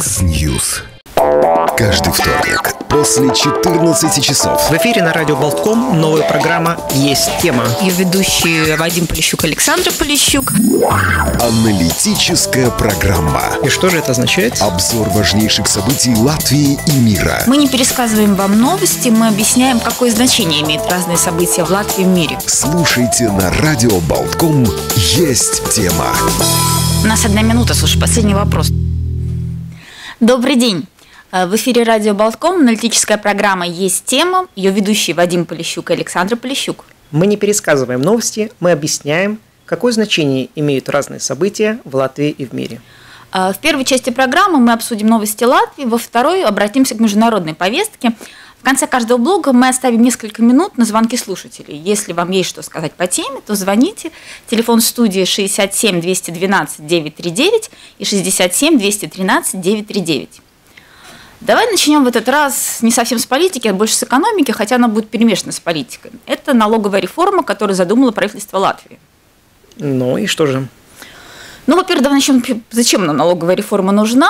Яндекс Ньюс. Каждый вторник после 14 часов. В эфире на радио Болтком новая программа «Есть тема». Ее ведущие Вадим Полищук, Александр Полищук. Аналитическая программа. И что же это означает? Обзор важнейших событий Латвии и мира. Мы не пересказываем вам новости, мы объясняем, какое значение имеют разные события в Латвии и мире. Слушайте на радио Болтком «Есть тема». У нас 1 минута, слушай, последний вопрос. Добрый день. В эфире радио Болтком аналитическая программа «Есть тема». Ее ведущие Вадим Полищук и Александр Полищук. Мы не пересказываем новости, мы объясняем, какое значение имеют разные события в Латвии и в мире. В первой части программы мы обсудим новости Латвии, во второй обратимся к международной повестке. В конце каждого блога мы оставим несколько минут на звонки слушателей. Если вам есть что сказать по теме, то звоните. Телефон студии 67 212 939 и 67 213 939. Давай начнем в этот раз не совсем с политики, а больше с экономики, хотя она будет перемешана с политикой. Это налоговая реформа, которую задумало правительство Латвии. Ну и что же? Ну, во-первых, давай начнем, зачем нам налоговая реформа нужна?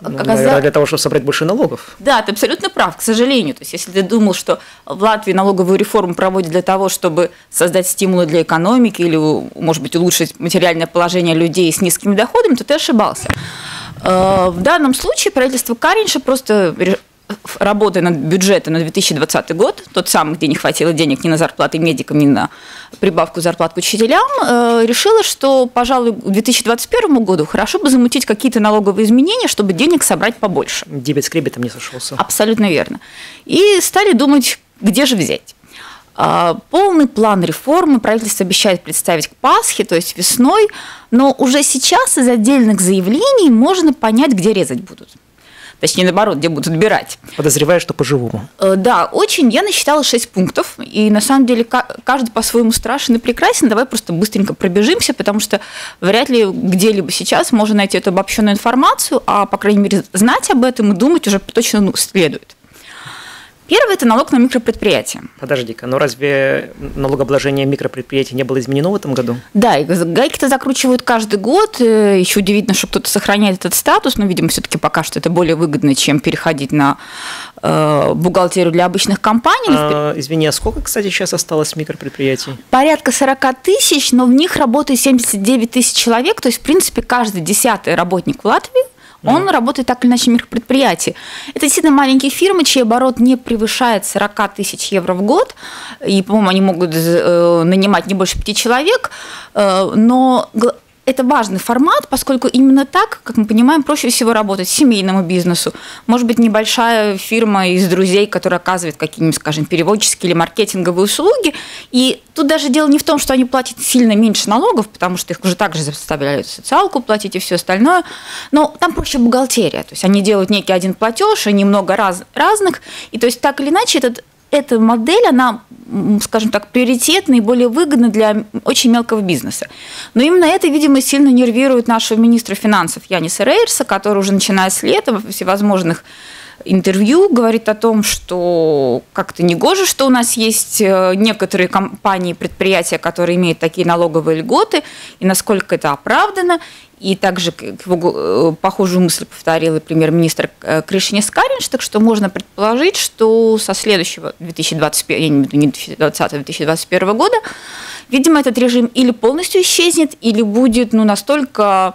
Наверное, для того, чтобы собрать больше налогов. Да, ты абсолютно прав, к сожалению. То есть, если ты думал, что в Латвии налоговую реформу проводят для того, чтобы создать стимулы для экономики или, может быть, улучшить материальное положение людей с низкими доходами, то ты ошибался. В данном случае правительство Каринша, просто работая над бюджетом на 2020 год, тот самый, где не хватило денег ни на зарплаты медикам, ни на прибавку зарплат к учителям, решило, что, пожалуй, к 2021 году хорошо бы замутить какие-то налоговые изменения, чтобы денег собрать побольше. Дебет с кребетом не сошелся. Абсолютно верно. И стали думать, где же взять. Полный план реформы правительство обещает представить к Пасхе, то есть весной, но уже сейчас из отдельных заявлений можно понять, где резать будут. Точнее, наоборот, где будут отбирать. Подозреваю, что по-живому. Да, очень. Я насчитала 6 пунктов, и на самом деле каждый по-своему страшен и прекрасен. Давай просто быстренько пробежимся, потому что вряд ли где-либо сейчас можно найти эту обобщенную информацию, а, по крайней мере, знать об этом и думать уже точно следует. Первое – это налог на микропредприятия. Подожди-ка, но разве налогообложение микропредприятий не было изменено в этом году? Да, гайки-то закручивают каждый год. Еще удивительно, что кто-то сохраняет этот статус, но, видимо, все-таки пока что это более выгодно, чем переходить на бухгалтерию для обычных компаний. Извини, а сколько, кстати, сейчас осталось микропредприятий? Порядка 40 тысяч, но в них работает 79 тысяч человек, то есть, в принципе, каждый 10-й работник в Латвии, он работает так или иначе в микропредприятии. Это действительно маленькие фирмы, чей оборот не превышает 40 тысяч евро в год. И, по-моему, они могут нанимать не больше 5 человек. Но это важный формат, поскольку именно так, как мы понимаем, проще всего работать семейному бизнесу. Может быть, небольшая фирма из друзей, которая оказывает какие-нибудь, скажем, переводческие или маркетинговые услуги. И тут даже дело не в том, что они платят сильно меньше налогов, потому что их уже также заставляют социалку платить и все остальное, но там проще бухгалтерия, то есть они делают некий один платеж, и немного разных, и то есть так или иначе эта модель, она, скажем так, приоритетна и более выгодна для очень мелкого бизнеса. Но именно это, видимо, сильно нервирует нашего министра финансов Яниса Рейерса, который уже начиная с лета во всевозможных интервью говорит о том, что как-то негоже, что у нас есть некоторые компании, предприятия, которые имеют такие налоговые льготы, и насколько это оправдано. И также похожую мысль повторил и премьер-министр Кришинис Каринш, так что можно предположить, что со следующего 2020-2021 года, видимо, этот режим или полностью исчезнет, или будет настолько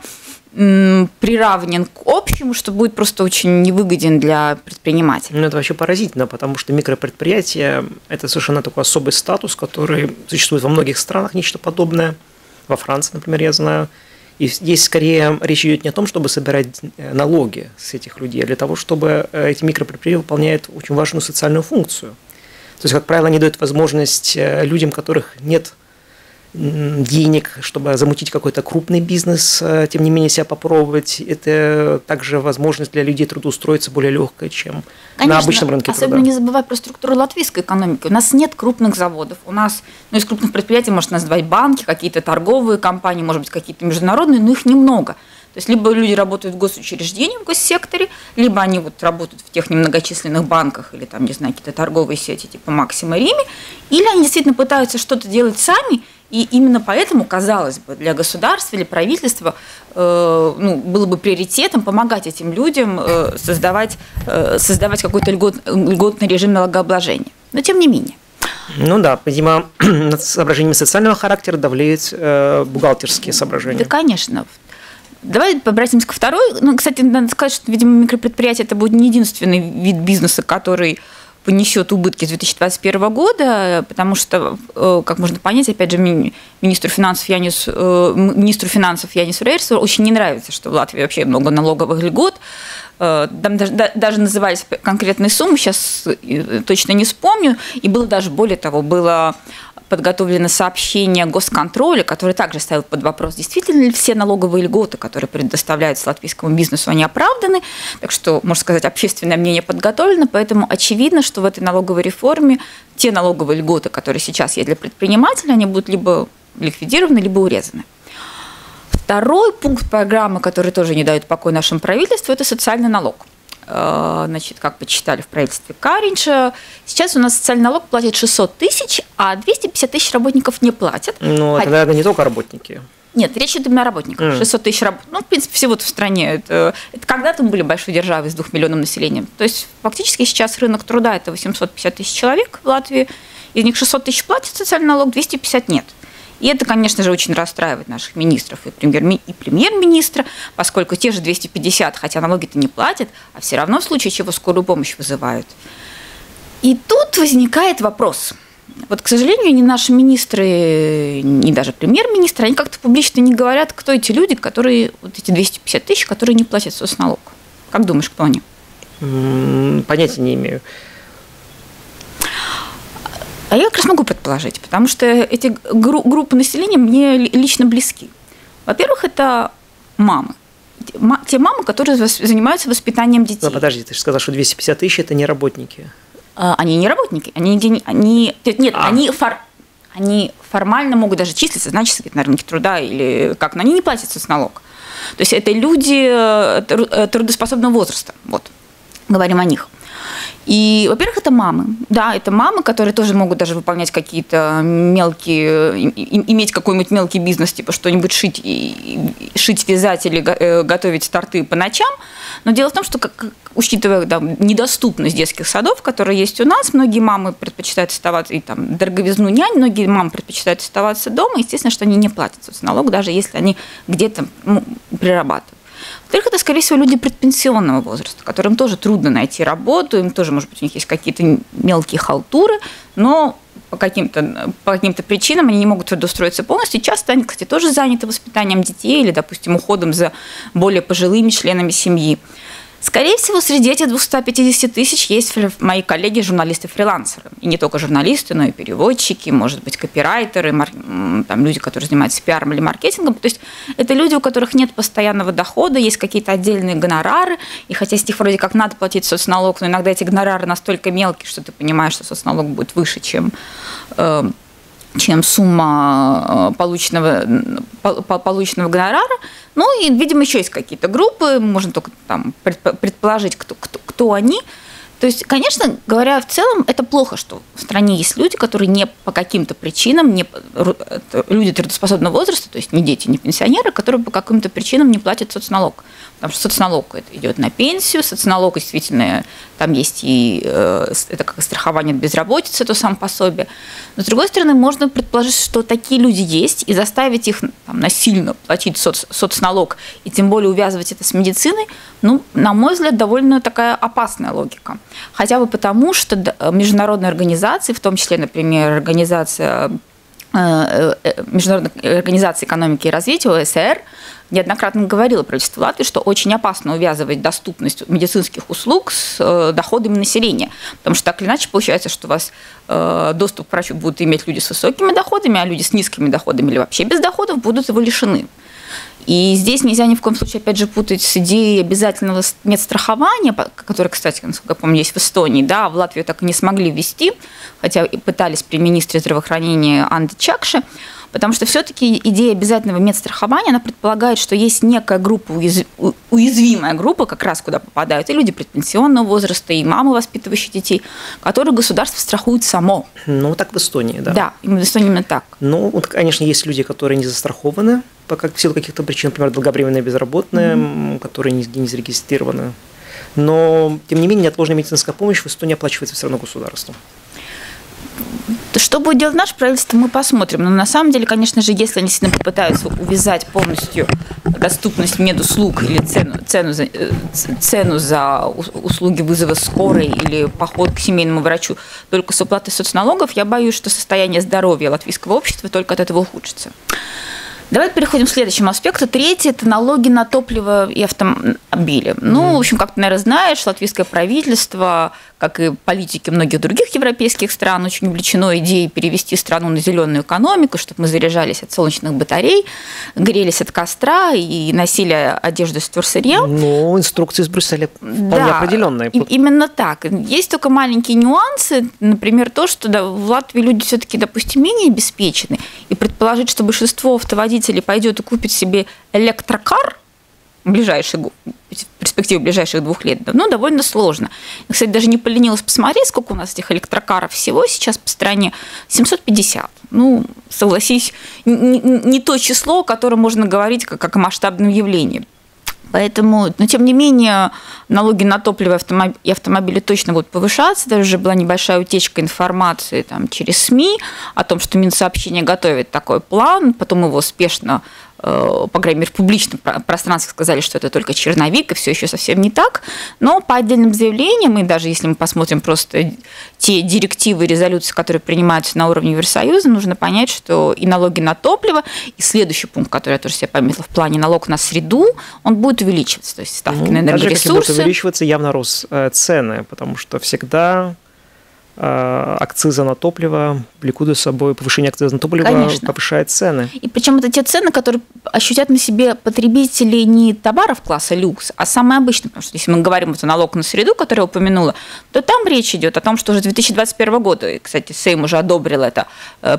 приравнен к общему, что будет просто очень невыгоден для предпринимателей. Ну, это вообще поразительно, потому что микропредприятие – это совершенно такой особый статус, который существует во многих странах, нечто подобное. Во Франции, например, я знаю. И здесь скорее речь идет не о том, чтобы собирать налоги с этих людей, а для того, чтобы эти микропредприятия выполняют очень важную социальную функцию. То есть, как правило, они дают возможность людям, которых нет денег, чтобы замутить какой-то крупный бизнес, тем не менее себя попробовать. Это также возможность для людей трудоустроиться более легкая, чем конечно, на обычном рынке особенно труда. Особенно не забывай про структуру латвийской экономики. У нас нет крупных заводов. У нас, из крупных предприятий может назвать банки, какие-то торговые компании, может быть, какие-то международные, но их немного. То есть, либо люди работают в госучреждении, в госсекторе, либо они работают в тех немногочисленных банках или, там, не знаю, какие-то торговые сети типа Максима Рими, или они действительно пытаются что-то делать сами, И именно поэтому, казалось бы, для государства или правительства было бы приоритетом помогать этим людям создавать какой-то льготный режим налогообложения. Но тем не менее. Ну да, видимо, над соображениями социального характера давлеют бухгалтерские соображения. Да, конечно. Давай обратимся ко второй. Ну, кстати, надо сказать, что, видимо, микропредприятие – это будет не единственный вид бизнеса, который понесет убытки с 2021 года, потому что, как можно понять, опять же, министру финансов Янису Рейерсу очень не нравится, что в Латвии вообще много налоговых льгот. Там даже назывались конкретные суммы, сейчас точно не вспомню. И было даже, более того, было подготовлено сообщение госконтроля, который также ставил под вопрос, действительно ли все налоговые льготы, которые предоставляются латвийскому бизнесу, они оправданы. Так что, можно сказать, общественное мнение подготовлено, поэтому очевидно, что в этой налоговой реформе те налоговые льготы, которые сейчас есть для предпринимателя, они будут либо ликвидированы, либо урезаны. Второй пункт программы, который тоже не дает покоя нашему правительству, это социальный налог. Значит, как почитали в правительстве Каринша, сейчас у нас социальный налог платит 600 тысяч, а 250 тысяч работников не платят. Ну, это, наверное, не только работники. Нет, речь идет именно о работниках. 600 тысяч работников. Ну, в принципе, всего-то в стране. Это когда-то мы были большой державой с 2 миллионным населением. То есть, фактически, сейчас рынок труда – это 850 тысяч человек в Латвии. Из них 600 тысяч платят социальный налог, 250 нет. И это, конечно же, очень расстраивает наших министров и премьер-министра, поскольку те же 250, хотя налоги-то не платят, а все равно в случае чего скорую помощь вызывают. И тут возникает вопрос. Вот, к сожалению, ни наши министры, ни даже премьер-министры, они как-то публично не говорят, кто эти люди, которые, вот эти 250 тысяч, которые не платят соцналог. Как думаешь, кто они? Понятия не имею. А я как раз могу предположить, потому что эти группы населения мне лично близки. Во-первых, это мамы. Те мамы, которые занимаются воспитанием детей. Но подожди, ты же сказала, что 250 тысяч – это не работники. Они не работники. Они формально могут даже числиться, значит, на рынке труда или как, но они не платят соцналог. То есть это люди трудоспособного возраста. Вот, говорим о них. И, во-первых, это мамы. Да, это мамы, которые тоже могут даже выполнять какие-то мелкие, иметь какой-нибудь мелкий бизнес, типа что-нибудь шить, вязать или готовить торты по ночам. Но дело в том, что, учитывая недоступность детских садов, которые есть у нас, многие мамы предпочитают оставаться, и там дороговизну нянь, многие мамы предпочитают оставаться дома, естественно, что они не платят соцналог, даже если они где-то прирабатывают. Во-вторых, это, скорее всего, люди предпенсионного возраста, которым тоже трудно найти работу, им тоже, может быть, у них есть какие-то мелкие халтуры, но по каким-то причинам они не могут трудоустроиться полностью. Часто они, кстати, тоже заняты воспитанием детей или, допустим, уходом за более пожилыми членами семьи. Скорее всего, среди этих 250 тысяч есть мои коллеги, журналисты-фрилансеры. И не только журналисты, но и переводчики, может быть, копирайтеры, там, люди, которые занимаются пиаром или маркетингом. То есть это люди, у которых нет постоянного дохода, есть какие-то отдельные гонорары. И хотя с них вроде как надо платить соцналог, но иногда эти гонорары настолько мелкие, что ты понимаешь, что соцналог будет выше, чем сумма полученного гонорара. Ну и, видимо, еще есть какие-то группы, можно только там предположить, кто они. То есть, конечно, говоря в целом, это плохо, что в стране есть люди, которые не по каким-то причинам, люди трудоспособного возраста, то есть не дети, не пенсионеры, которые по каким-то причинам не платят соцналог. Потому что соцналог это идет на пенсию, соцналог действительно, там есть и это как страхование от безработицы, то самое пособие. Но, с другой стороны, можно предположить, что такие люди есть, и заставить их там, насильно платить соцналог, и тем более увязывать это с медициной, ну, на мой взгляд, довольно такая опасная логика. Хотя бы потому, что международные организации, в том числе, например, Международная организация экономики и развития, ОЭСР, неоднократно говорила правительству Латвии, что очень опасно увязывать доступность медицинских услуг с доходами населения. Потому что так или иначе получается, что у вас доступ к врачу будут иметь люди с высокими доходами, а люди с низкими доходами или вообще без доходов будут его лишены. И здесь нельзя ни в коем случае, опять же, путать с идеей обязательного медстрахования, которое, кстати, насколько я помню, есть в Эстонии, да, а в Латвию так и не смогли ввести, хотя и пытались при министре здравоохранения Анде Чакше, Потому что все-таки идея обязательного медстрахования, она предполагает, что есть некая группа, уязвимая группа, как раз куда попадают и люди предпенсионного возраста, и мамы, воспитывающие детей, которые государство страхует само. Ну, так в Эстонии, да. Да, в Эстонии именно так. Ну, вот, конечно, есть люди, которые не застрахованы в силу каких-то причин, например, долговременные безработные, которые не зарегистрированы. Но, тем не менее, неотложная медицинская помощь в Эстонии оплачивается все равно государством. Что будет делать наше правительство, мы посмотрим. Но на самом деле, конечно же, если они сильно попытаются увязать полностью доступность медуслуг или цену за услуги вызова скорой или поход к семейному врачу только с уплатой соцналогов, я боюсь, что состояние здоровья латвийского общества только от этого ухудшится. Давайте переходим к следующему аспекту. Третий – это налоги на топливо и автомобили. Ну, в общем, как ты, наверное, знаешь, латвийское правительство, как и политики многих других европейских стран, очень увлечено идеей перевести страну на зеленую экономику, чтобы мы заряжались от солнечных батарей, грелись от костра и носили одежду из вторсырья. Ну, инструкции из Брюсселя вполне определенные. Именно так. Есть только маленькие нюансы, например, то, что в Латвии люди все-таки, допустим, менее обеспечены, и предположить, что большинство автоводителей пойдет и купит себе электрокар в перспективе ближайших 2 лет, ну, довольно сложно. Я, кстати, даже не поленилась посмотреть, сколько у нас этих электрокаров всего сейчас по стране. 750. Ну, согласись, не то число, о котором можно говорить как о масштабном явлении. Поэтому, но тем не менее, налоги на топливо и автомобили точно будут повышаться. Даже уже была небольшая утечка информации там, через СМИ о том, что Минсообщение готовит такой план, потом его успешно, по крайней мере, в публичном пространстве сказали, что это только черновик, и все еще совсем не так. Но по отдельным заявлениям, и даже если мы посмотрим просто те директивы и резолюции, которые принимаются на уровне Евросоюза, нужно понять, что и налоги на топливо, и следующий пункт, который я тоже себе пометила в плане налог на среду, он будет увеличиваться, то есть ставки на энергоресурсы. Даже будет увеличиваться, явно рост цены, потому что всегда... акциза на топливо влекут за собой повышение акциза на топливо, конечно, повышает цены. И причем это те цены, которые ощутят на себе потребители не товаров класса люкс, а самые обычные. Потому что если мы говорим о налоге на среду, который я упомянула, то там речь идет о том, что уже 2021 года, и, кстати, Сейм уже одобрил это,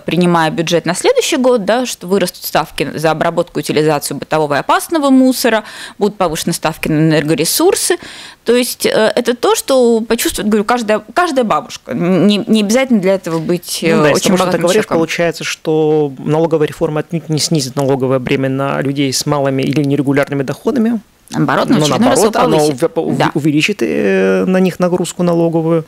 принимая бюджет на следующий год, да, что вырастут ставки за обработку и утилизацию бытового и опасного мусора, будут повышены ставки на энергоресурсы. То есть это то, что почувствует, говорю, каждая бабушка. Не обязательно для этого быть очень богатым человеком. Ты говоришь, получается, что налоговая реформа отнюдь не снизит налоговое бремя на людей с малыми или нерегулярными доходами. Наоборот, она увеличит на них нагрузку налоговую.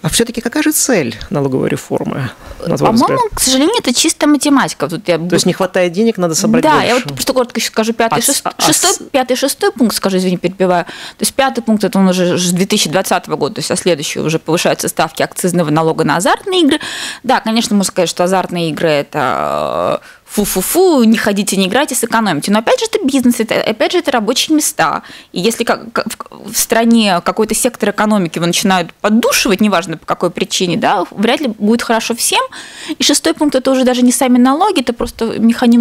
А все-таки какая же цель налоговой реформы? По-моему, к сожалению, это чисто математика. Тут я... То есть не хватает денег, надо собрать больше. Я вот просто коротко скажу пятый и шестой пункт, скажу, извини, перебиваю. То есть пятый пункт, это он уже с 2020 года, то есть а следующий уже повышаются ставки акцизного налога на азартные игры. Да, конечно, можно сказать, что азартные игры – это... фу-фу-фу, не ходите, не играйте, сэкономите. Но опять же это бизнес, опять же это рабочие места. И если в стране какой-то сектор экономики его начинают поддушивать, неважно по какой причине, да, вряд ли будет хорошо всем. И шестой пункт – это уже даже не сами налоги, это просто механизм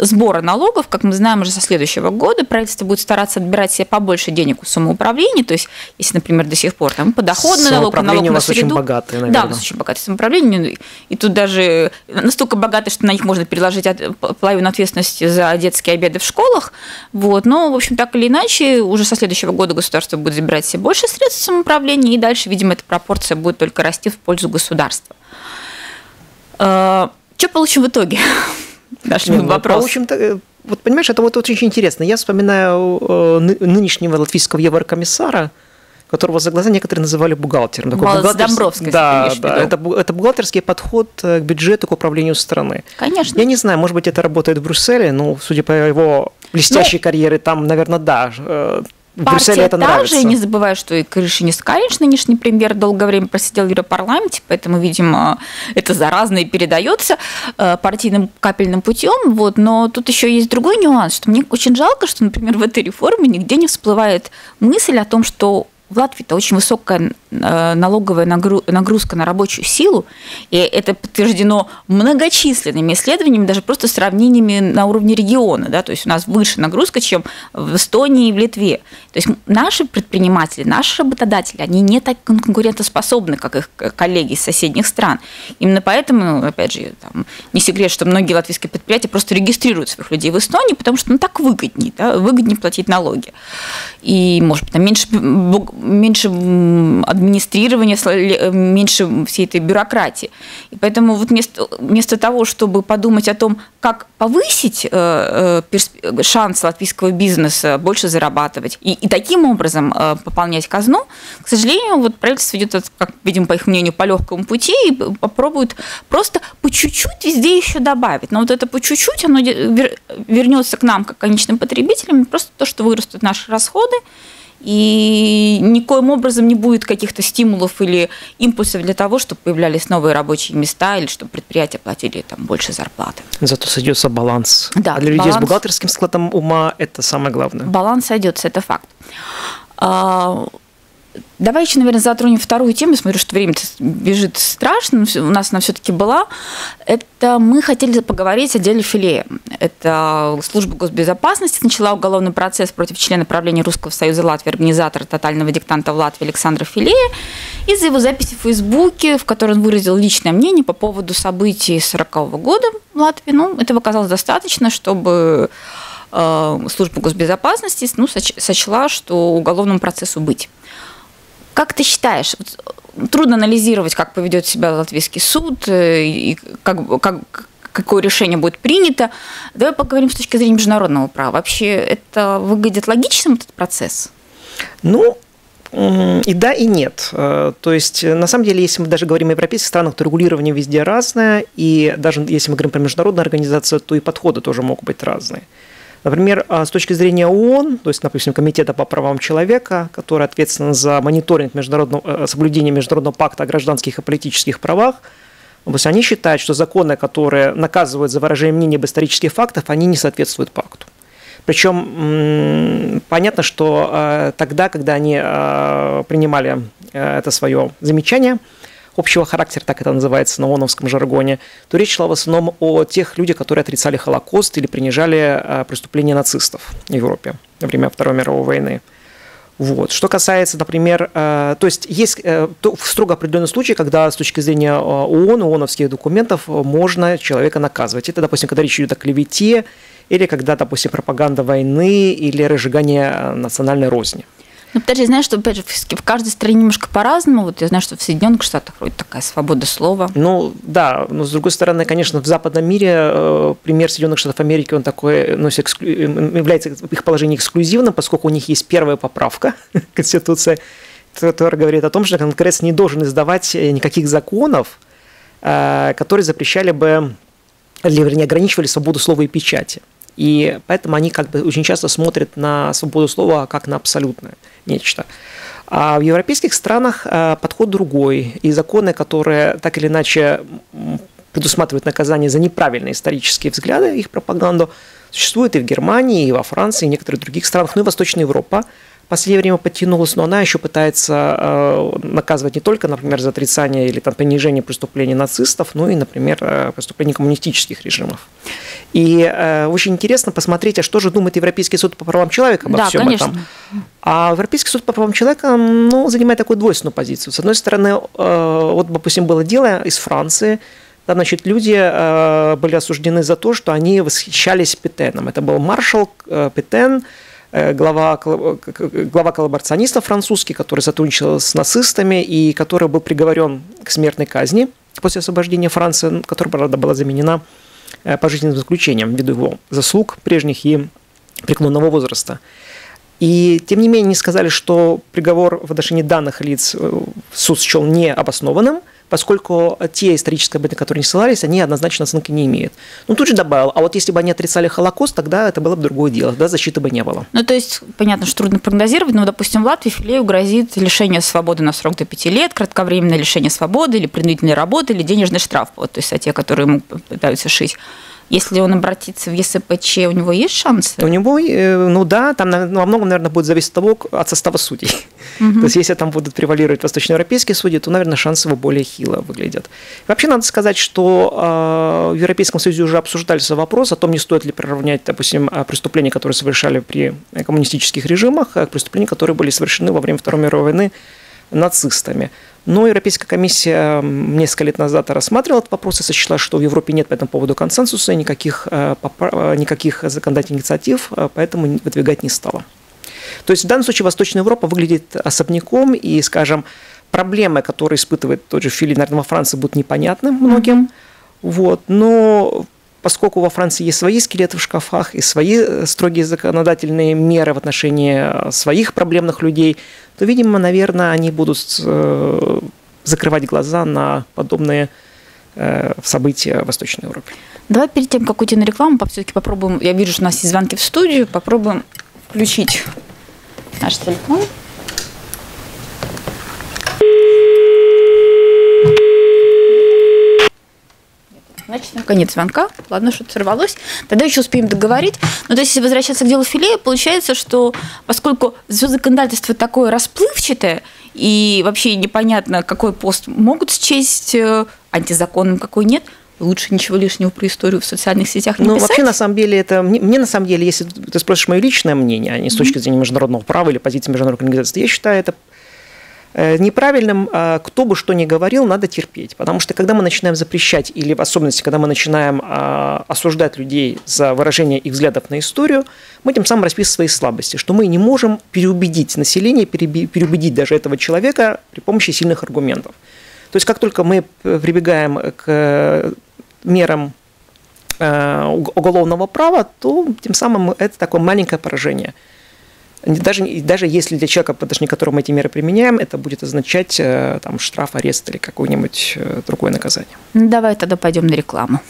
сбора налогов. Как мы знаем, уже со следующего года правительство будет стараться отбирать себе побольше денег у самоуправления. То есть, если, например, до сих пор там подоходный налог, налог на среду. Самоуправление у вас очень богатое, наверное. Да, у нас очень богатое самоуправление. И тут даже настолько богатое, что на них можно переложить половину ответственности за детские обеды в школах. Вот. Но, в общем, так или иначе, уже со следующего года государство будет забирать все больше средств самоуправления, и дальше, видимо, эта пропорция будет только расти в пользу государства. Что получим в итоге? Наш вопрос. Получим, вот, понимаешь, это вот очень интересно. Я вспоминаю нынешнего латвийского еврокомиссара, которого за глаза некоторые называли бухгалтером. Бухгалтерский, да, это бухгалтерский подход к бюджету, к управлению страны. Конечно. Я не знаю, может быть, это работает в Брюсселе, но, судя по его блестящей карьере, там, наверное, да. В Брюсселе это нравится. Партия та же, не забывая, что и Крыжинис-Каринш, нынешний премьер, долгое время просидел в Европарламенте, поэтому, видимо, это заразно и передается партийным капельным путем. Вот. Но тут еще есть другой нюанс, что мне очень жалко, что, например, в этой реформе нигде не всплывает мысль о том, что В Латвии это очень высокая налоговая нагрузка на рабочую силу, и это подтверждено многочисленными исследованиями, даже просто сравнениями на уровне региона. Да? То есть у нас выше нагрузка, чем в Эстонии и в Литве. То есть наши предприниматели, наши работодатели, они не так конкурентоспособны, как их коллеги из соседних стран. Именно поэтому, опять же, там, не секрет, что многие латвийские предприятия просто регистрируют своих людей в Эстонии, потому что ну, так выгоднее, да? Выгоднее платить налоги. И, может быть, там меньше администрирования, меньше всей этой бюрократии. И поэтому вот вместо того, чтобы подумать о том, как повысить шанс латвийского бизнеса больше зарабатывать и таким образом пополнять казну, к сожалению, вот правительство идет, как видим, по их мнению, по легкому пути и попробует просто по чуть-чуть везде еще добавить. Но вот это по чуть-чуть, оно вернется к нам, как конечным потребителям, просто то, что вырастут наши расходы, и никоим образом не будет каких-то стимулов или импульсов для того, чтобы появлялись новые рабочие места или чтобы предприятия платили там больше зарплаты. Зато сойдется баланс. Да, а для людей с бухгалтерским складом ума это самое главное. Баланс сойдется, это факт. Давай еще, наверное, затронем вторую тему. Я смотрю, что время бежит страшно. У нас она все-таки была. Это мы хотели поговорить о деле Филея. Это служба госбезопасности начала уголовный процесс против члена правления Русского Союза Латвии, организатора тотального диктанта в Латвии Александра Филея из-за его записи в Фейсбуке, в которой он выразил личное мнение по поводу событий 40-го года в Латвии. Ну, этого оказалось достаточно, чтобы служба госбезопасности сочла, что уголовному процессу быть. Как ты считаешь, трудно анализировать, как поведет себя латвийский суд, и какое решение будет принято. Давай поговорим с точки зрения международного права. Вообще это выглядит логичным, этот процесс? Ну, и да, и нет. То есть, на самом деле, если мы даже говорим о европейских странах, то регулирование везде разное, и даже если мы говорим про международную организацию, то и подходы тоже могут быть разные. Например, с точки зрения ООН, то есть, допустим, Комитета по правам человека, который ответственен за мониторинг соблюдения Международного пакта о гражданских и политических правах, они считают, что законы, которые наказывают за выражение мнения об исторических фактах, они не соответствуют пакту. Причем понятно, что тогда, когда они принимали это свое замечание, общего характера, так это называется на ООНовском жаргоне, то речь шла в основном о тех людях, которые отрицали Холокост или принижали преступления нацистов в Европе во время Второй мировой войны. Вот. Что касается, например, то есть есть строго определенный случай, когда с точки зрения ООН, ООНовских документов можно человека наказывать. Это, допустим, когда речь идет о клевете или когда, допустим, пропаганда войны или разжигание национальной розни. Ну, подожди, знаешь, что опять же, в каждой стране немножко по-разному. Вот я знаю, что в Соединенных Штатах вроде такая свобода слова. Ну, да, но с другой стороны, конечно, в западном мире пример Соединенных Штатов Америки, он такой, является их положение эксклюзивным, поскольку у них есть первая поправка Конституции, которая говорит о том, что Конгресс не должен издавать никаких законов, которые запрещали бы, или, вернее, ограничивали свободу слова и печати. И поэтому они как бы очень часто смотрят на свободу слова как на абсолютное нечто. А в европейских странах подход другой. И законы, которые так или иначе предусматривают наказание за неправильные исторические взгляды, их пропаганду, существуют и в Германии, и во Франции, и в некоторых других странах, ну и Восточная Европа. В последнее время подтянулась, но она еще пытается наказывать не только, например, за отрицание или там, понижение преступлений нацистов, но и, например, преступлений коммунистических режимов. И очень интересно посмотреть, а что же думает Европейский суд по правам человека обо всем этом. А Европейский суд по правам человека занимает такую двойственную позицию. С одной стороны, вот, допустим, было дело из Франции. Да, значит, люди были осуждены за то, что они восхищались Петеном. Это был маршал Петен, глава коллаборационистов французский, который сотрудничал с нацистами и который был приговорен к смертной казни после освобождения Франции, которая, правда, была заменена пожизненным заключением ввиду его заслуг прежних и преклонного возраста. И, тем не менее, не сказали, что приговор в отношении данных лиц суд счел необоснованным, поскольку те исторические объекты, которые не ссылались, они однозначно оценки не имеют. Ну, тут же добавил, а вот если бы они отрицали Холокост, тогда это было бы другое дело, да, защиты бы не было. Ну, то есть, понятно, что трудно прогнозировать, но, допустим, в Латвии Филею грозит лишение свободы на срок до 5 лет, кратковременное лишение свободы или принудительной работы, или денежный штраф, вот, то есть, те, которые ему пытаются шить. Если он обратится в ЕСПЧ, у него есть шансы? У него, ну да, там во многом, наверное, будет зависеть от того, от состава судей. То есть, если там будут превалировать восточноевропейские судьи, то, наверное, шансы его более хило выглядят. Вообще, надо сказать, что в Европейском Союзе уже обсуждался вопрос о том, не стоит ли приравнять, допустим, преступления, которые совершали при коммунистических режимах, к преступлениям, которые были совершены во время Второй мировой войны нацистами. Но Европейская комиссия несколько лет назад рассматривала этот вопрос и сочла, что в Европе нет по этому поводу консенсуса, никаких законодательных инициатив, поэтому выдвигать не стала. То есть в данном случае Восточная Европа выглядит особняком, и, скажем, проблемы, которые испытывает тот же Фили, наверное, во Франции, будут непонятны многим. Вот. Но поскольку во Франции есть свои скелеты в шкафах и свои строгие законодательные меры в отношении своих проблемных людей, то, видимо, наверное, они будут закрывать глаза на подобные события в Восточной Европе. Давай перед тем, как уйти на рекламу, все-таки попробуем, я вижу, что у нас есть звонки в студию, попробуем включить наш телефон. Значит, там конец звонка. Ладно, что-то сорвалось. Тогда еще успеем договорить. Но то есть, если возвращаться к делу Филе, получается, что поскольку законодательство такое расплывчатое, и вообще непонятно, какой пост могут счесть антизаконным, какой нет, лучше ничего лишнего про историю в социальных сетях не писать. Ну, вообще, на самом деле, это... Мне, на самом деле, если ты спросишь мое личное мнение, а не с точки зрения международного права или позиции международных организаций, я считаю, это... неправильным, кто бы что ни говорил, надо терпеть. Потому что, когда мы начинаем запрещать, или в особенности, когда мы начинаем осуждать людей за выражение их взглядов на историю, мы тем самым расписываем свои слабости, что мы не можем переубедить население, переубедить даже этого человека при помощи сильных аргументов. То есть, как только мы прибегаем к мерам уголовного права, то тем самым это такое маленькое поражение. Даже если для человека, подошли, которому эти меры применяем, это будет означать там, штраф, арест или какое-нибудь другое наказание. Ну, давай тогда пойдем на рекламу.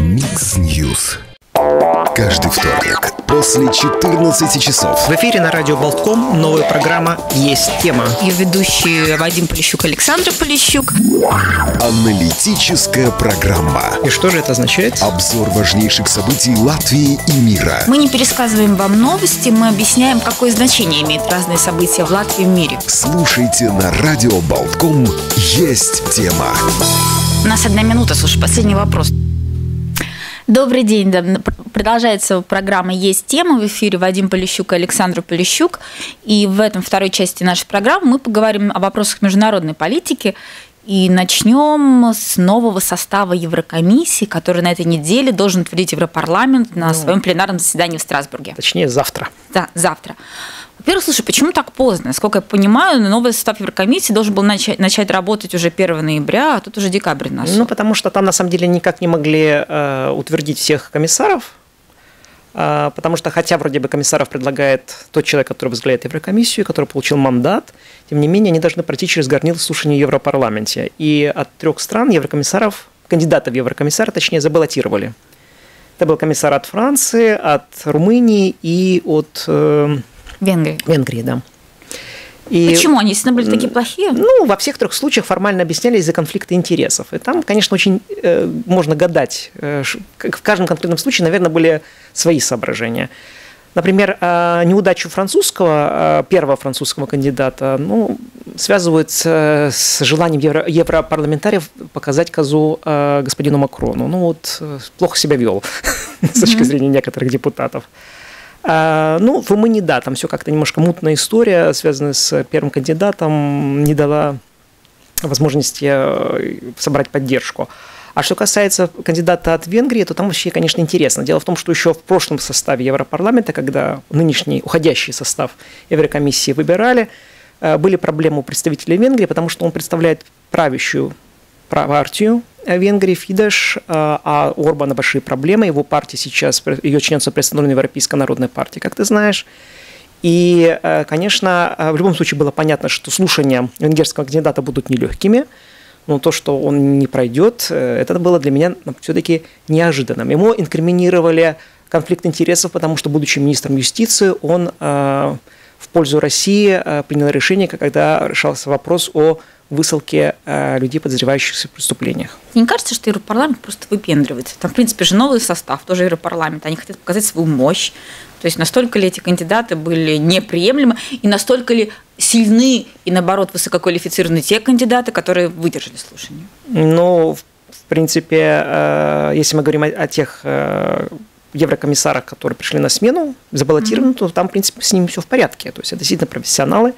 Микс Ньюс. Каждый вторник после 14 часов. В эфире на радио Болтком новая программа «Есть тема». Ее ведущие Вадим Полищук, Александр Полищук. Аналитическая программа. И что же это означает? Обзор важнейших событий Латвии и мира. Мы не пересказываем вам новости, мы объясняем, какое значение имеют разные события в Латвии и мире. Слушайте на радио Болтком «Есть тема». У нас 1 минута, слушай, последний вопрос. Добрый день. Продолжается программа «Есть тема». В эфире Вадим Полищук и Александр Полищук. И в этом второй части нашей программы мы поговорим о вопросах международной политики. И начнем с нового состава Еврокомиссии, который на этой неделе должен утвердить Европарламент на своем пленарном заседании в Страсбурге. Точнее, завтра. Да, завтра. Во-первых, слушай, почему так поздно? Сколько я понимаю, новый состав Еврокомиссии должен был начать работать уже 1 ноября, а тут уже декабрь нас. Ну, потому что там, на самом деле, никак не могли утвердить всех комиссаров, потому что, хотя вроде бы комиссаров предлагает тот человек, который возглавляет Еврокомиссию, который получил мандат, тем не менее, они должны пройти через горнило слушаний в Европарламенте. И от 3 стран еврокомиссаров, кандидатов в еврокомиссары, точнее, забаллотировали. Это был комиссар от Франции, от Румынии и от... Венгрии, да. И почему они всегда были такие плохие? Ну, во всех 3 случаях формально объясняли из-за конфликта интересов. И там, конечно, очень можно гадать. В каждом конкретном случае, наверное, были свои соображения. Например, неудачу первого французского кандидата связывают с желанием европарламентариев показать козу господину Макрону. Ну, вот плохо себя вел с точки зрения некоторых депутатов. Ну, в Румынии, да, там все как-то немножко мутная история, связанная с первым кандидатом, не дала возможности собрать поддержку. А что касается кандидата от Венгрии, то там вообще, конечно, интересно. Дело в том, что еще в прошлом составе Европарламента, когда нынешний уходящий состав Еврокомиссии выбирали, были проблемы у представителя Венгрии, потому что он представляет правящую партию Венгрии, Фидеш, а у Орбана большие проблемы. Его партия сейчас, ее членство представлено Европейской народной партии, как ты знаешь. И, конечно, в любом случае было понятно, что слушания венгерского кандидата будут нелегкими, но то, что он не пройдет, это было для меня все-таки неожиданным. Ему инкриминировали конфликт интересов, потому что, будучи министром юстиции, он в пользу России принял решение, когда решался вопрос о высылке людей, подозревающихся в преступлениях. Мне не кажется, что Европарламент просто выпендривается. Там, в принципе, же новый состав, тоже Европарламент. Они хотят показать свою мощь. То есть настолько ли эти кандидаты были неприемлемы, и настолько ли сильны и, наоборот, высококвалифицированы те кандидаты, которые выдержали слушание? Ну, в принципе, если мы говорим о тех еврокомиссарах, которые пришли на смену, забаллотированы, то там, в принципе, с ними все в порядке. То есть это действительно профессионалы.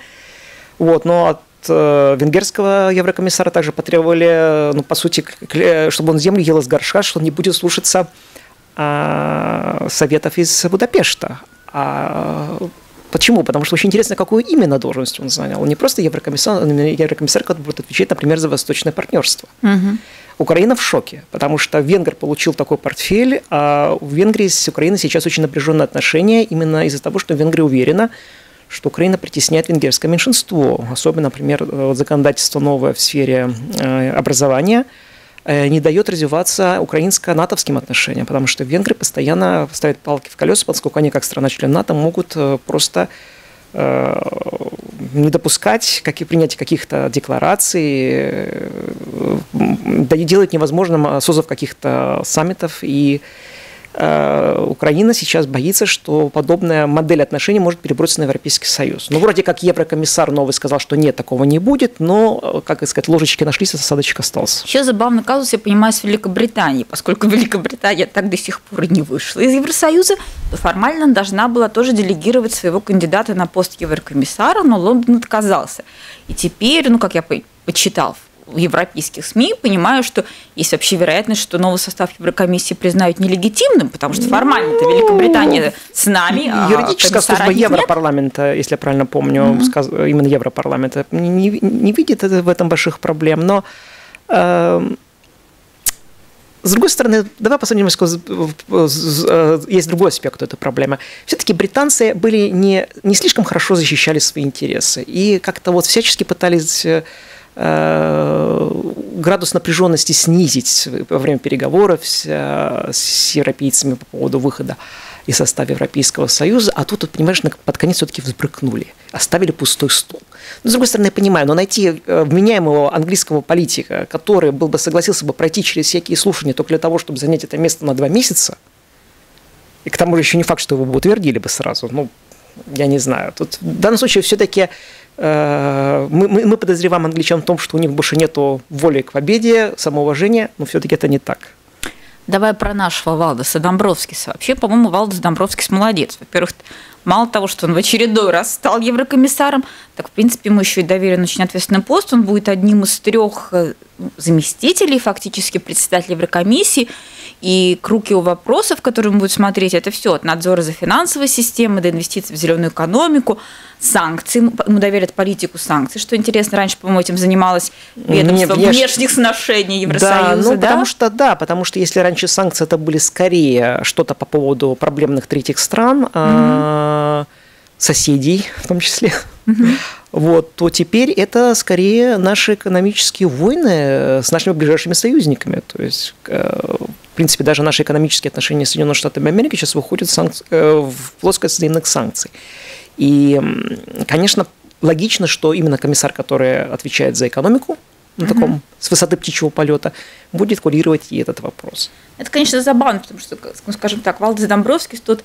Вот, но от венгерского еврокомиссара также потребовали, ну, по сути, чтобы он землю ел из горшка, что он не будет слушаться советов из Будапешта. Почему? Потому что очень интересно, какую именно должность он занял. Он не просто еврокомиссар, он еврокомиссар, который будет отвечать, например, за восточное партнерство. Угу. Украина в шоке, потому что венгер получил такой портфель, а в Венгрии с Украиной сейчас очень напряженные отношения именно из-за того, что Венгрия уверена, что Украина притесняет венгерское меньшинство. Особенно, например, законодательство новое в сфере образования не дает развиваться украинско-натовским отношениям, потому что венгры постоянно ставят палки в колеса, поскольку они, как страна-член НАТО, могут просто не допускать принятия каких-то деклараций, да и делать невозможным созыв каких-то саммитов. И Украина сейчас боится, что подобная модель отношений может переброситься на Европейский Союз. Ну, вроде как еврокомиссар новый сказал, что нет, такого не будет, но, как сказать, ложечки нашлись, а осадочек остался. Еще забавный казус, я понимаю, с Великобританией. Поскольку Великобритания так до сих пор и не вышла из Евросоюза, то формально должна была тоже делегировать своего кандидата на пост еврокомиссара, но Лондон отказался. И теперь, ну, как я почитал в европейских СМИ, понимаю, что есть вообще вероятность, что новый состав Еврокомиссии признают нелегитимным, потому что формально-то Великобритания с нами. Юридическая служба Европарламента, если я правильно помню, именно Европарламента, не видит в этом больших проблем. Но, с другой стороны, давай посмотрим, есть другой аспект этой проблемы. Все-таки британцы были не слишком хорошо защищали свои интересы и как-то вот всячески пытались градус напряженности снизить во время переговоров с европейцами по поводу выхода из состава Европейского Союза, а тут, понимаешь, под конец все-таки взбрыкнули, оставили пустой стол. Но, с другой стороны, я понимаю, но найти вменяемого английского политика, который согласился бы пройти через всякие слушания только для того, чтобы занять это место на 2 месяца, и к тому же еще не факт, что его бы утвердили бы сразу, ну, я не знаю. Тут в данном случае все-таки мы подозреваем англичан в том, что у них больше нет воли к победе, самоуважения, но все-таки это не так. Давай про нашего Валдаса Домбровскиса. Вообще, по-моему, Валдас Домбровскис молодец. Во-первых, мало того, что он в очередной раз стал еврокомиссаром, так, в принципе, ему еще и доверен очень ответственный пост. Он будет одним из 3 заместителей, фактически, председателя Еврокомиссии. И круг его вопросов, которые мы будем смотреть, это все от надзора за финансовой системой до инвестиций в зеленую экономику, санкций. Ему доверят политику санкций, что интересно. Раньше, по-моему, этим занималось ведомство внешних сношений Евросоюза. Да, потому что если раньше санкции это были скорее что-то по поводу проблемных третьих стран, соседей в том числе, вот, то теперь это скорее наши экономические войны с нашими ближайшими союзниками. То есть, в принципе, даже наши экономические отношения с Соединенными Штатами Америки сейчас выходят в плоскость иных санкций. И, конечно, логично, что именно комиссар, который отвечает за экономику, на таком, с высоты птичьего полета, будет курировать и этот вопрос. Это, конечно, забавно, потому что, скажем так, Валдис Домбровскис тот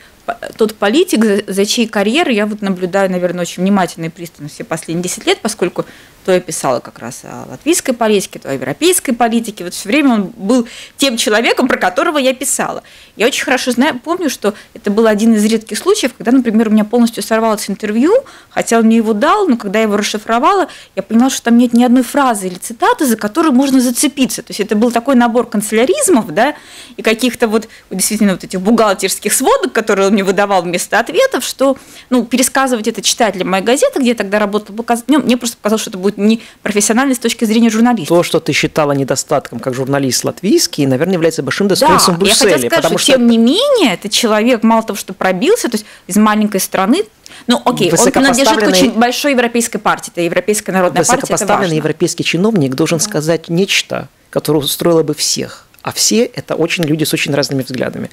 политик, за чьей карьеру я вот наблюдаю, наверное, очень внимательно и пристально все последние 10 лет, поскольку то я писала как раз о латвийской политике, то о европейской политике. Вот все время он был тем человеком, про которого я писала. Я очень хорошо помню, что это был один из редких случаев, когда, например, у меня полностью сорвалось интервью, хотя он мне его дал, но когда я его расшифровала, я поняла, что там нет ни одной фразы или цитаты, за которую можно зацепиться. То есть это был такой набор канцеляризмов, да, и каких-то вот действительно вот этих бухгалтерских сводок, которые он мне выдавал вместо ответов, что, ну, пересказывать это читателям моей газеты, где я тогда работала, мне просто показалось, что это будет не профессионально с точки зрения журналиста. То, что ты считала недостатком как журналист латвийский, наверное, является большим достоинством Брюсселя. Я хотела сказать, потому что тем не менее, этот человек мало того, что пробился, то есть из маленькой страны, ну, окей, он принадлежит к очень большой европейской партии, это Европейская народная партия, это важно. Высокопоставленный европейский чиновник должен сказать нечто, которое устроило бы всех. А все это очень люди с очень разными взглядами.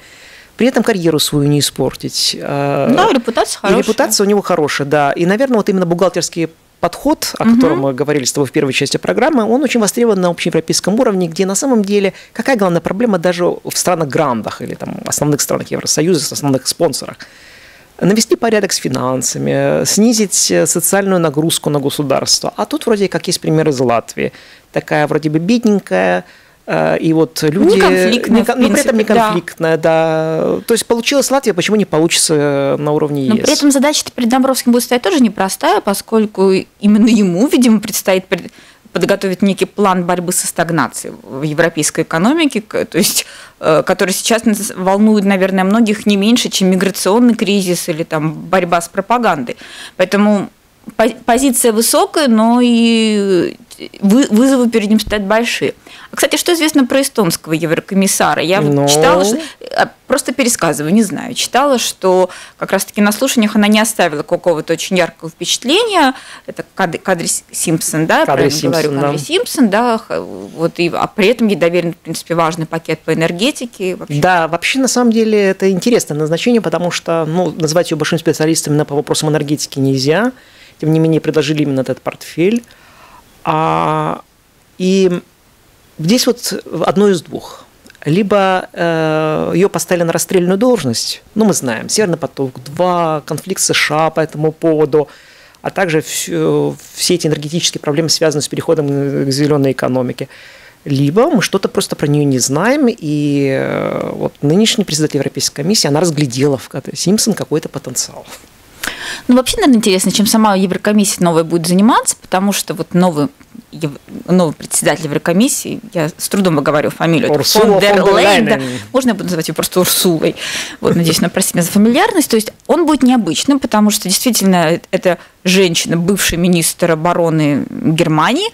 При этом карьеру свою не испортить. Да, репутация хорошая. Репутация у него хорошая, да. И, наверное, вот именно бухгалтерские подход, о котором мы говорили с тобой в первой части программы, он очень востребован на общеевропейском уровне, где на самом деле какая главная проблема даже в странах-грандах или там, основных странах Евросоюза, основных спонсорах? Навести порядок с финансами, снизить социальную нагрузку на государство. А тут вроде как есть пример из Латвии. Такая вроде бы бедненькая, и вот люди... но при этом не конфликтная, да. То есть получилась Латвия, почему не получится на уровне ЕС? Но при этом задача перед Домбровским будет стоять тоже непростая, поскольку именно ему, видимо, предстоит подготовить некий план борьбы со стагнацией в европейской экономике, то есть, который сейчас волнует, наверное, многих не меньше, чем миграционный кризис или там, борьба с пропагандой. Поэтому позиция высокая, но и вызовы перед ним стоят большие. А, кстати, что известно про эстонского еврокомиссара? Я читала, что, просто пересказываю, не знаю, читала, что как раз-таки на слушаниях она не оставила какого-то очень яркого впечатления. Это Кадри Симпсон, да, Кадри Симпсон, говорю, Кадри Симпсон, да, вот, и, а при этом ей доверен, в принципе, важный пакет по энергетике. Вообще. Да, вообще, на самом деле, это интересное назначение, потому что, ну, называть ее большим специалистом по вопросам энергетики нельзя. Тем не менее, предложили именно этот портфель. И здесь вот одно из двух. Либо ее поставили на расстрельную должность, ну, мы знаем, Северный поток-2, конфликт США по этому поводу, а также все эти энергетические проблемы, связанные с переходом к зеленой экономике. Либо мы что-то просто про нее не знаем, и вот нынешний председатель Европейской комиссии, она разглядела в Кадри Симпсон какой-то потенциал. Ну, вообще, наверное, интересно, чем сама Еврокомиссия новая будет заниматься, потому что вот новый председатель Еврокомиссии, я с трудом выговариваю фамилию, Урсула фон дер Лейн, да, можно я буду называть ее просто Урсулой, вот, надеюсь, она простит меня за фамильярность, то есть он будет необычным, потому что действительно это женщина, бывший министр обороны Германии,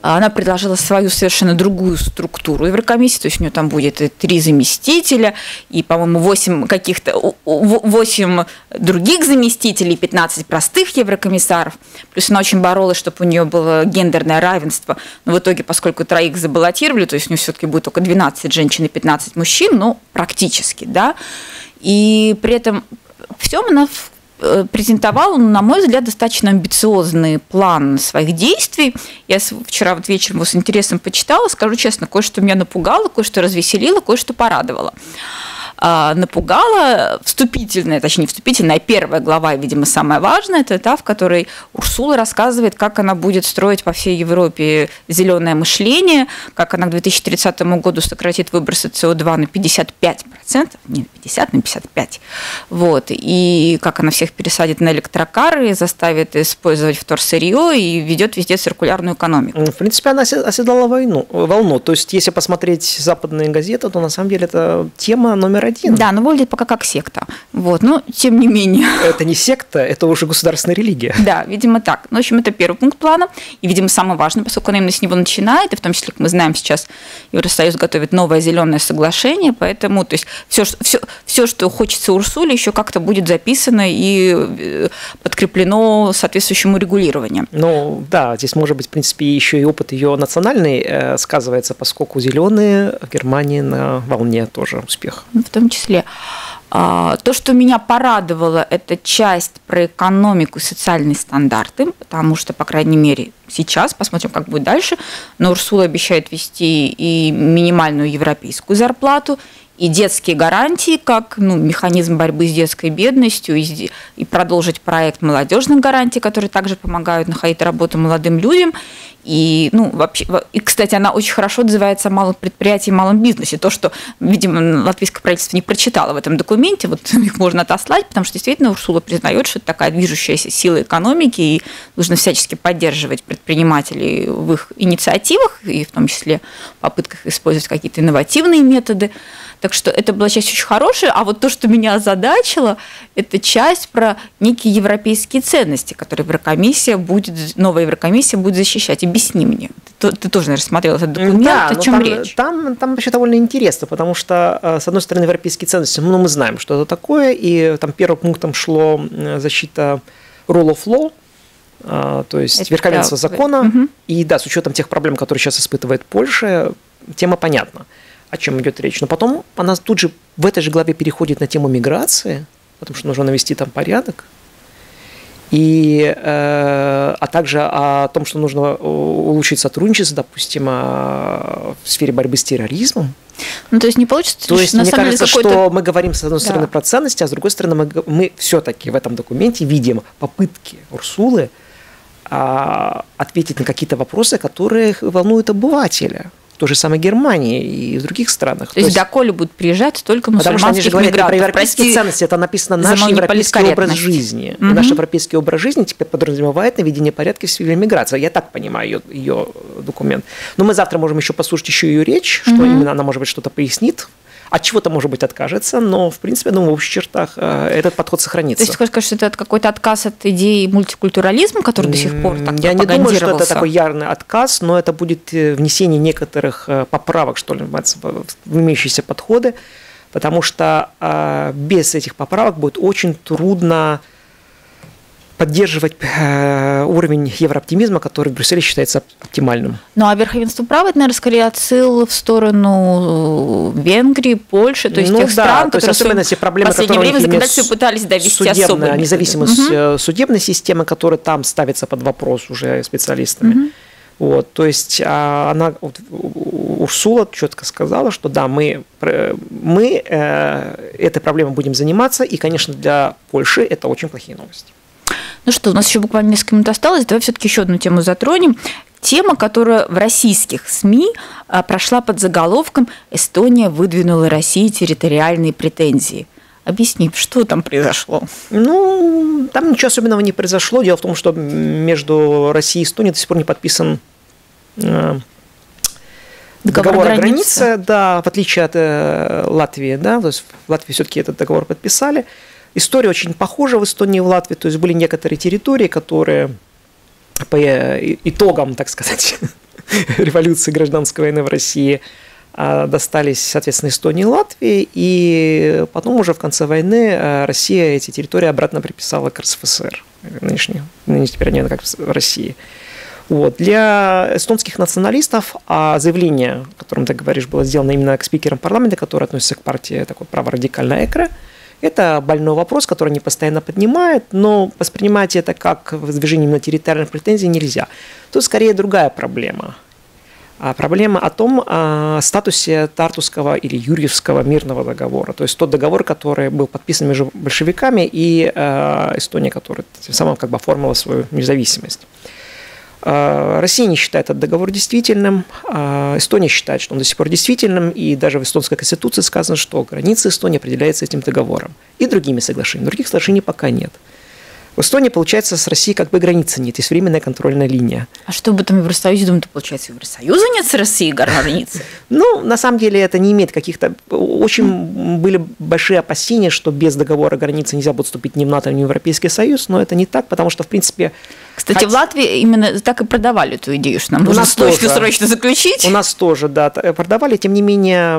она предложила свою совершенно другую структуру Еврокомиссии, то есть у нее там будет и 3 заместителя, и, по-моему, 8 других заместителей, 15 простых еврокомиссаров, плюс она очень боролась, чтобы у нее было гендерное равенство, но в итоге, поскольку 3 забаллотировали, то есть у нее все-таки будет только 12 женщин и 15 мужчин, ну, практически, да, и при этом всем она презентовал, на мой взгляд, достаточно амбициозный план своих действий. Я вчера вот вечером его с интересом почитала, скажу честно, кое-что меня напугало, кое-что развеселило, кое-что порадовало. Напугала вступительная, точнее не вступительная, а первая глава, видимо, самая важная, это та, в которой Урсула рассказывает, как она будет строить по всей Европе зеленое мышление, как она к 2030 году сократит выбросы СО2 на 55%, не на 50, на 55%, вот, и как она всех пересадит на электрокары, заставит использовать вторсырье и ведет везде циркулярную экономику. В принципе, она оседлала волну, то есть если посмотреть западные газеты, то на самом деле это тема номер 1. Да, но выглядит пока как секта. Вот, но тем не менее. Это не секта, это уже государственная религия. Да, видимо так. Ну, в общем, это первый пункт плана. И, видимо, самое важное, поскольку она именно с него начинает, и в том числе, как мы знаем, сейчас Евросоюз готовит новое зеленое соглашение, поэтому то есть все, что хочется Урсуле, еще как-то будет записано и подкреплено соответствующему регулированию. Ну, да, здесь, может быть, в принципе, еще и опыт ее национальный сказывается, поскольку зеленые в Германии на волне тоже успех. В том числе. То, что меня порадовало, это часть про экономику и социальные стандарты, потому что, по крайней мере, сейчас, посмотрим, как будет дальше, но Урсула обещает ввести и минимальную европейскую зарплату, и детские гарантии, как ну, механизм борьбы с детской бедностью, и продолжить проект молодежных гарантий, которые также помогают находить работу молодым людям. И, ну, вообще, и, кстати, она очень хорошо отзывается о малом предприятии и малом бизнесе. То, что, видимо, латвийское правительство не прочитало в этом документе, вот их можно отослать, потому что действительно Урсула признает, что это такая движущаяся сила экономики, и нужно всячески поддерживать предпринимателей в их инициативах, и в том числе попытках использовать какие-то инновативные методы. Так что это была часть очень хорошая, а вот то, что меня озадачило, это часть про некие европейские ценности, которые новая Еврокомиссия будет защищать. Объясни мне. Ты тоже, наверное, смотрела этот документ, да, о чем речь? Там вообще довольно интересно, потому что, с одной стороны, европейские ценности, ну, мы знаем, что это такое, и там первым пунктом шло защита rule of law, то есть верховенство закона, и да, с учетом тех проблем, которые сейчас испытывает Польша, тема понятна, о чем идет речь. Но потом она тут же в этой же главе переходит на тему миграции, потому что нужно навести там порядок. а также о том, что нужно улучшить сотрудничество, допустим, в сфере борьбы с терроризмом. Ну, то есть не получится. То есть, мне кажется, что мы говорим, с одной стороны, про ценности, а с другой стороны, мы все-таки в этом документе видим попытки Урсулы ответить на какие-то вопросы, которые волнуют обывателя. В той же самой Германии и в других странах. То есть доколе будут приезжать только мусульманских мигрантов? Потому что они же говорят про европейские ценности, это написано «наш европейский образ жизни». Угу. Наш европейский образ жизни теперь подразумевает наведение порядка в сфере миграции. Я так понимаю ее документ. Но мы завтра можем еще послушать ее речь, что именно она, может быть, что-то пояснит. От чего-то, может быть, откажется, но, в принципе, я думаю, в общих чертах этот подход сохранится. То есть, хочешь сказать, что это какой-то отказ от идеи мультикультурализма, который до сих пор так пропагандировался? Я не думаю, что это такой ярный отказ, но это будет внесение некоторых поправок, что ли, в имеющиеся подходы, потому что без этих поправок будет очень трудно поддерживать уровень еврооптимизма, который в Брюсселе считается оптимальным. Ну, а верховенство права, это, наверное, скорее отсыл в сторону Венгрии, Польши, то есть тех стран, то есть которые в последнее время законодательство пытались довести особо. Независимость судебной системы, которая там ставится под вопрос уже специалистами. Вот, то есть она, Урсула четко сказала, что да, мы этой проблемой будем заниматься, и, конечно, для Польши это очень плохие новости. Ну что, у нас еще буквально несколько минут осталось, давай все-таки еще одну тему затронем. Тема, которая в российских СМИ прошла под заголовком «Эстония выдвинула России территориальные претензии». Объясни, что там произошло? Ну, там ничего особенного не произошло. Дело в том, что между Россией и Эстонией до сих пор не подписан договор о границе, да, в отличие от Латвии. Да, то есть в Латвии все-таки этот договор подписали. История очень похожа в Эстонии и в Латвии, то есть были некоторые территории, которые по итогам, так сказать, революции гражданской войны в России достались, соответственно, Эстонии и Латвии, и потом уже в конце войны Россия эти территории обратно приписала к РСФСР, нынешней теперь они как в России. Вот. Для эстонских националистов заявление, о котором ты говоришь, было сделано именно к спикерам парламента, который относится к партии такой праворадикальной «Экра». Это больной вопрос, который они постоянно поднимают, но воспринимать это как выдвижение именно территориальных претензий нельзя. Тут скорее другая проблема. Проблема о том статусе Тартуского или Юрьевского мирного договора. То есть тот договор, который был подписан между большевиками и Эстонией, которая тем самым как бы оформила свою независимость. Россия не считает этот договор действительным, Эстония считает, что он до сих пор действительным, и даже в эстонской конституции сказано, что границы Эстонии определяются этим договором и другими соглашениями. Других соглашений пока нет. В Эстонии, получается, с Россией как бы границы нет, есть временная контрольная линия. А что об этом Евросоюзе думают? Получается, Евросоюза нет с Россией границы? Ну, на самом деле, это не имеет каких-то... Очень были большие опасения, что без договора границы нельзя будет вступить ни в НАТО, ни в Европейский Союз, но это не так, потому что, в принципе... Кстати, в Латвии именно так и продавали эту идею, что нам нужно срочно заключить. У нас тоже, да, продавали, тем не менее,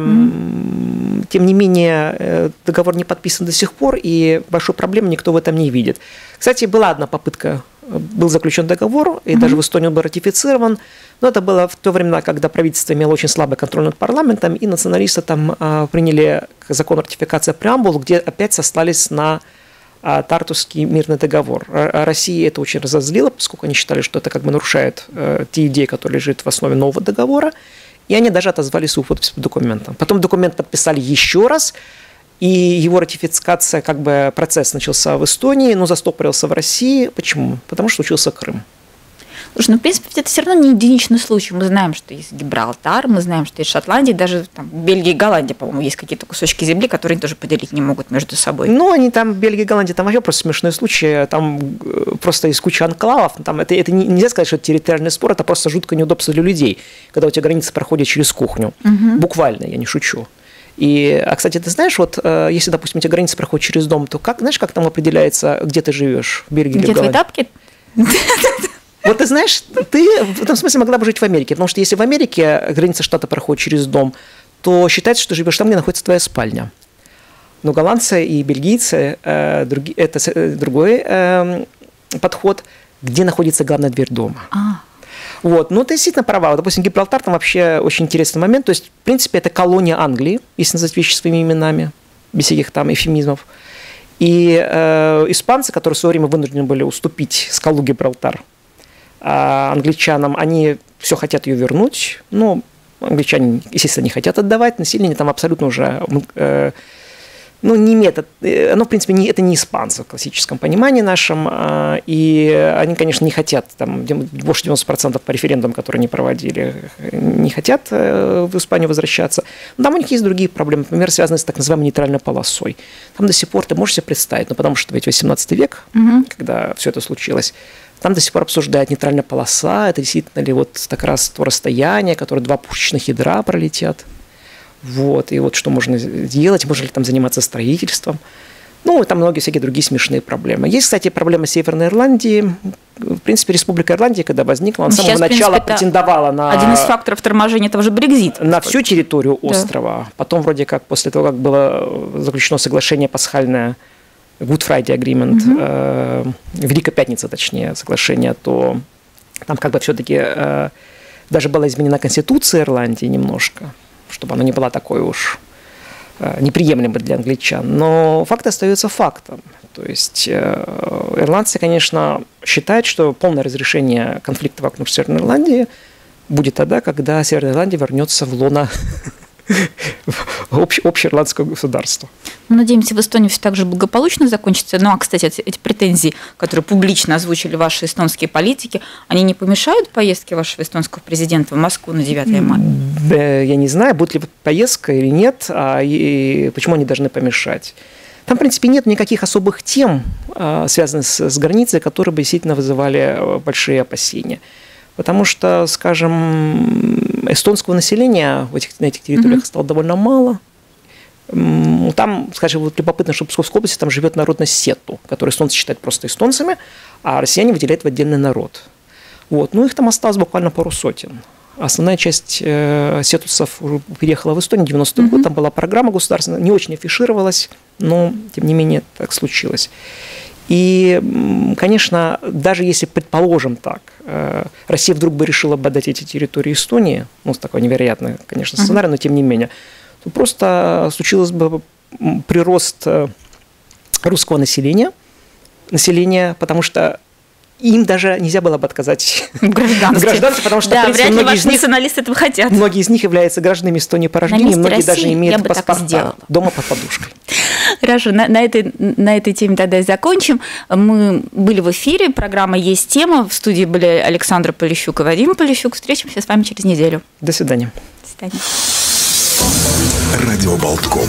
договор не подписан до сих пор, и большой проблемы никто в этом не видит. Кстати, была одна попытка, был заключен договор, и даже в Эстонии он был ратифицирован, но это было в то время, когда правительство имело очень слабый контроль над парламентом, и националисты там приняли закон ратификации преамбул, где опять сослались на Тартусский мирный договор. России это очень разозлило, поскольку они считали, что это как бы нарушает те идеи, которые лежат в основе нового договора, и они даже отозвали свою подпись под документом. Потом документ подписали еще раз, и его ратификация, как бы процесс начался в Эстонии, но застопорился в России. Почему? Потому что случился Крым. Слушай, ну, в принципе, это все равно не единичный случай. Мы знаем, что есть Гибралтар, мы знаем, что есть Шотландия, даже там Бельгия и Голландия, по-моему, есть какие-то кусочки земли, которые они тоже поделить не могут между собой. Ну, они там, Бельгия и Голландия, там вообще просто смешные случаи, там просто есть куча анклавов, там это нельзя сказать, что это территориальный спор, это просто жуткое неудобство для людей, когда у тебя границы проходят через кухню. Буквально, я не шучу. А, кстати, ты знаешь, вот если, допустим, у тебя границы проходят через дом, то как, знаешь, как там определяется, где ты живешь, в Бельгии или в Голландии? Где твои тапки? Вот ты знаешь, ты в этом смысле могла бы жить в Америке, потому что если в Америке граница штата проходит через дом, то считается, что живешь там, где находится твоя спальня. Но голландцы и бельгийцы, это другой подход, где находится главная дверь дома. Вот. Ну, ты действительно права. Допустим, Гибралтар, там вообще очень интересный момент. То есть, в принципе, это колония Англии, если назвать вещи своими именами, без всяких там эвфемизмов. И испанцы, которые в свое время вынуждены были уступить скалу Гибралтар англичанам, они все хотят ее вернуть, но англичане, естественно, не хотят отдавать, население там абсолютно уже... Ну, не имеет, оно, в принципе, это не испанцы в классическом понимании нашем, и они, конечно, не хотят, там, больше 90% по референдумам, которые они проводили, не хотят в Испанию возвращаться. Но там у них есть другие проблемы, например, связанные с так называемой нейтральной полосой. Там до сих пор, ты можешь себе представить, ну, потому что ведь 18 век, когда все это случилось, там до сих пор обсуждают нейтральная полоса, это действительно ли вот как раз то расстояние, которое два пушечных ядра пролетят. Вот, и вот что можно делать, можно ли там заниматься строительством. Ну, и там многие всякие другие смешные проблемы. Есть, кстати, проблема Северной Ирландии. В принципе, Республика Ирландия, когда возникла, она с самого начала претендовала на... Один из факторов торможения, это уже Брексит. На всю территорию острова. Да. Потом, вроде как, после того, как было заключено соглашение пасхальное, Good Friday Agreement, Великая Пятница, точнее, соглашение, то там как бы все-таки даже была изменена Конституция Ирландии немножко, чтобы она не была такой уж неприемлемой для англичан. Но факт остается фактом. То есть ирландцы, конечно, считают, что полное разрешение конфликта вокруг Северной Ирландии будет тогда, когда Северная Ирландия вернется в лоно общеирландского государства. Мы надеемся, в Эстонии все так же благополучно закончится. Ну, а, кстати, эти претензии, которые публично озвучили ваши эстонские политики, они не помешают поездке вашего эстонского президента в Москву на 9 мая? Да, я не знаю, будет ли поездка или нет, и почему они должны помешать. Там, в принципе, нет никаких особых тем, связанных с границей, которые бы действительно вызывали большие опасения. Потому что, скажем, эстонского населения на этих территориях стало довольно мало. Там, скажем, вот любопытно, что в Псковской области там живет народность сету, которую эстонцы считают просто эстонцами, а россияне выделяют в отдельный народ. Вот. Ну, их там осталось буквально пару сотен. Основная часть сетусов переехала в Эстонию в 90-е годы. Там была программа государственная, не очень афишировалась, но, тем не менее, так случилось. И, конечно, даже если, предположим так, Россия вдруг бы решила бы отдать эти территории Эстонии, ну, такой невероятный, конечно, сценарий, но тем не менее, то просто случилось бы прирост русского населения, потому что им даже нельзя было бы отказать в гражданстве, потому что, да, в принципе, вряд ли ваши националисты этого хотят. Многие из них являются гражданами Эстонии по рождению, многие России даже имеют паспорта дома под подушкой. Хорошо, на этой теме тогда и закончим. Мы были в эфире, программа «Есть тема». В студии были Александра Полищук и Вадим Полищук. Встретимся с вами через неделю. До свидания. До свидания. Радио Болтком.